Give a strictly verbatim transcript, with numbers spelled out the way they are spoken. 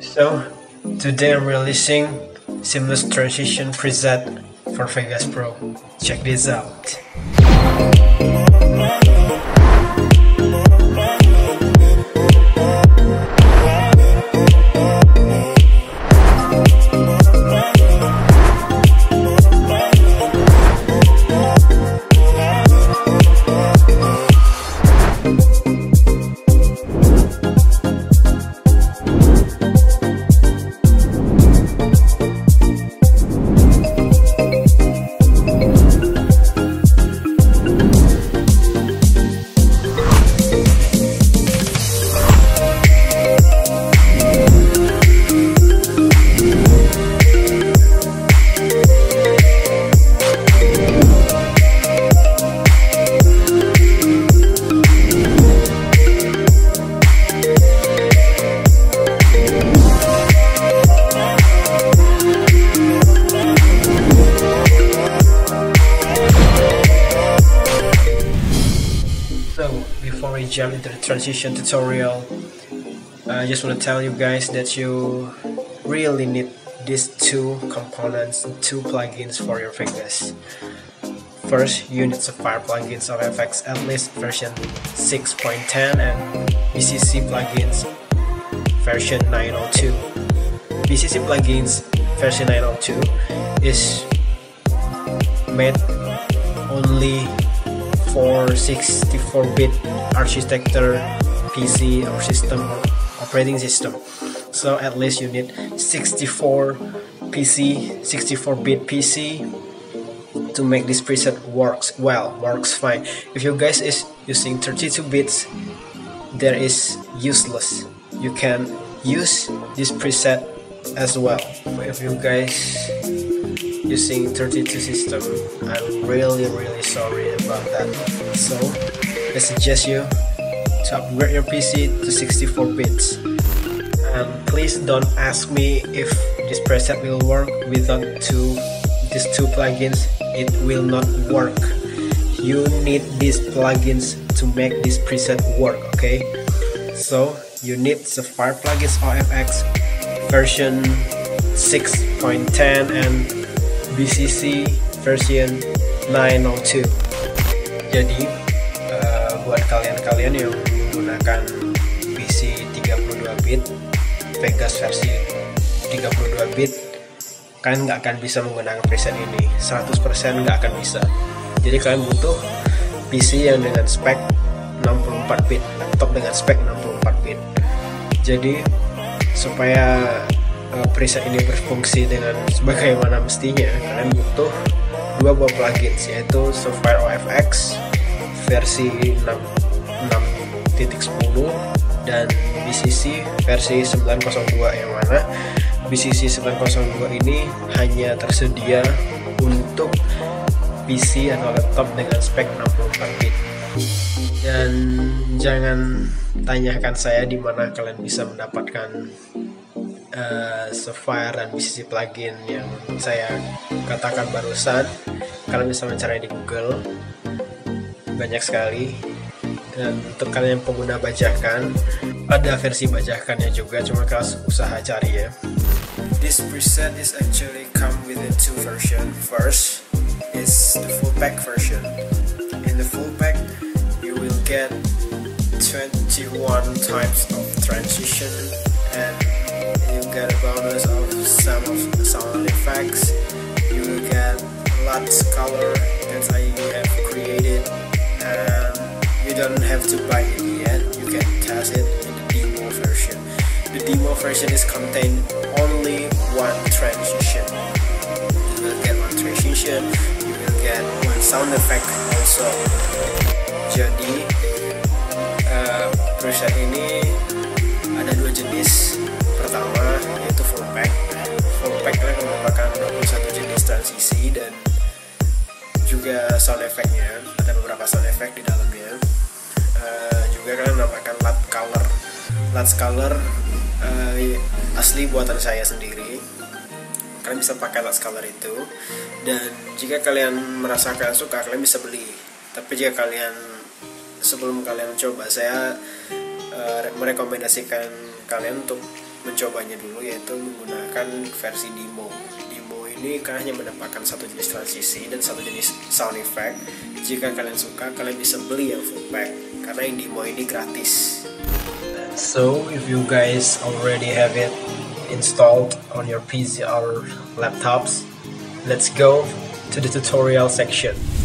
So today I'm releasing seamless transition preset for Vegas Pro. Check this out. Before we jump into the transition tutorial, I just want to tell you guys that you really need these two components, two plugins for your Vegas. First, you need Sapphire plugins of O F X at least version six point ten and B C C plugins version nine oh two. B C C plugins version nine oh two is made only for sixty-four bit architecture, P C or system or operating system. So at least you need sixty-four P C, sixty-four bit P C to make this preset works well, works fine. If you guys is using thirty-two bits, that is useless. You can use this preset as well. If you guys using thirty-two system, I'm really really sorry about that. So I suggest you to upgrade your P C to sixty-four bits, and please don't ask me if this preset will work without two these two plugins. It will not work. You need these plugins to make this preset work, okay? So you need Sapphire plugins O F X version six point ten and B C C version nine oh two. Jadi uh, buat kalian-kalian yang menggunakan P C tiga puluh dua bit, Vegas versi tiga puluh dua bit, kalian nggak akan bisa menggunakan preset ini, seratus persen nggak akan bisa. Jadi kalian butuh P C yang dengan spek enam puluh empat bit, laptop dengan spek enam puluh empat bit. Jadi supaya Uh, preset ini berfungsi dengan sebagaimana mestinya, kalian butuh dua buah plugins, yaitu Sapphire O F X versi enam titik sepuluh dan B C C versi sembilan nol dua, yang mana B C C sembilan nol dua ini hanya tersedia untuk P C atau laptop dengan spek enam puluh empat bit. Dan jangan tanyakan saya di mana kalian bisa mendapatkan Uh, Sapphire dan B C C plugin yang saya katakan barusan. Kalian bisa mencari di Google, banyak sekali. Dan untuk kalian yang pengguna bajakan, ada versi bajakannya juga, cuma kalian usaha cari ya. This preset is actually come with a two version. First is the full pack version. In the full pack, you will get twenty-one types of transition, and you get a bonus of some of sound effects. You will get L U Ts color that I have created, and you don't have to buy it yet. You can test it in the demo version. The demo version is contained only one transition. You will get one transition. You will get one sound effect also. Jadi uh, preset ini ada dua jenis. Pertama yaitu full pack. Full pack merupakan dua puluh satu jenis transisi dan juga sound effect-nya, ada beberapa sound effect di dalamnya. Uh, juga kalian namakan L U T color. L U T color uh, asli buatan saya sendiri. Kalian bisa pakai L U T color itu, dan jika kalian merasa kalian suka, kalian bisa beli. Tapi jika kalian sebelum kalian coba, saya uh, merekomendasikan kalian untuk mencobanya dulu, yaitu menggunakan versi demo. Demo ini hanya menampilkan satu jenis transisi dan satu jenis sound effect. Jika kalian suka, kalian bisa beli yang full pack karena yang demo ini gratis. So if you guys already have it installed on your P C or laptops, let's go to the tutorial section.